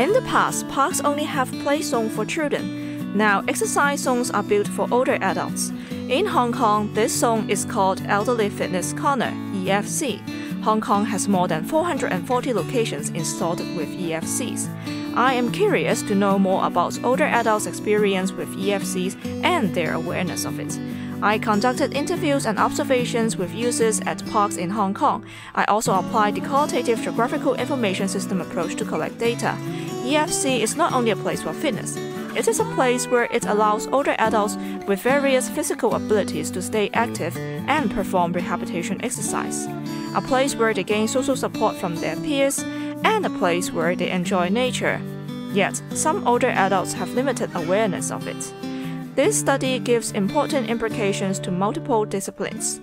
In the past, parks only have play zones for children. Now, exercise zones are built for older adults. In Hong Kong, this zone is called Elderly Fitness Corner, EFC. Hong Kong has more than 440 locations installed with EFCs. I am curious to know more about older adults' experience with EFCs and their awareness of it. I conducted interviews and observations with users at parks in Hong Kong. I also applied the qualitative geographical information system approach to collect data. EFC is not only a place for fitness. It is a place where it allows older adults with various physical abilities to stay active and perform rehabilitation exercise. A place where they gain social support from their peers, and a place where they enjoy nature. Yet, some older adults have limited awareness of it. This study gives important implications to multiple disciplines.